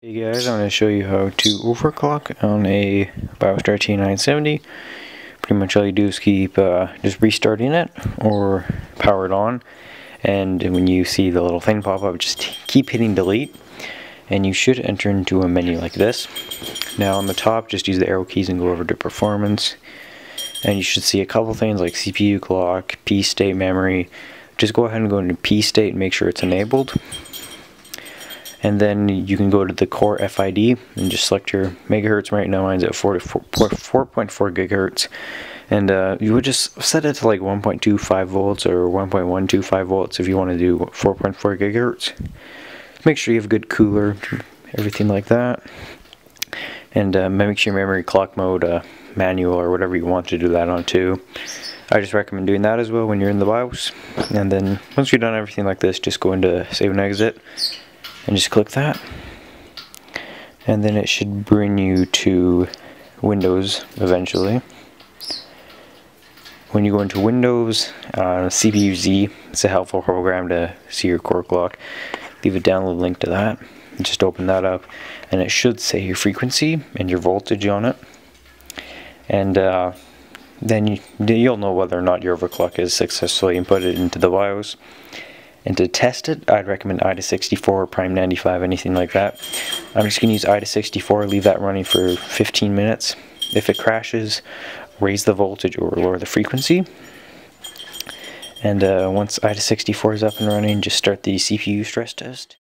Hey guys, I'm going to show you how to overclock on a Biostar TA970. Pretty much all you do is keep just restarting it or power it on, and when you see the little thing pop up, just keep hitting delete and you should enter into a menu like this. Now on the top, just use the arrow keys and go over to performance, and you should see a couple things like CPU clock, P state, memory. Just go ahead and go into P state and make sure it's enabled. And then you can go to the core FID and just select your megahertz. Right now mine's at 4.4 gigahertz, and you would just set it to like 1.25 volts or 1.125 volts if you want to do 4.4 gigahertz. Make sure you have a good cooler, everything like that, and make sure your memory clock mode manual or whatever you want to do that on too. I just recommend doing that as well when you're in the BIOS. And then once you've done everything like this, just go into save and exit. And just click that, and then it should bring you to Windows eventually. When you go into Windows, CPU-Z, it's a helpful program to see your core clock. Leave a download link to that. Just open that up, and it should say your frequency and your voltage on it. And then you'll know whether or not your overclock is successfully inputted into the BIOS. And to test it, I'd recommend IDA64 or Prime 95, anything like that. I'm just going to use IDA64, leave that running for 15 minutes. If it crashes, raise the voltage or lower the frequency. And once IDA64 is up and running, just start the CPU stress test.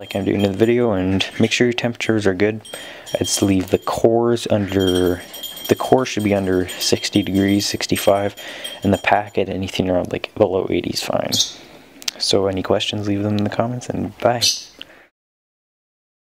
Like I'm doing in the video, and make sure your temperatures are good. I'd just leave the cores under, the core should be under 60 degrees, 65, and the packet, anything around like below 80 is fine. So any questions, leave them in the comments, and bye.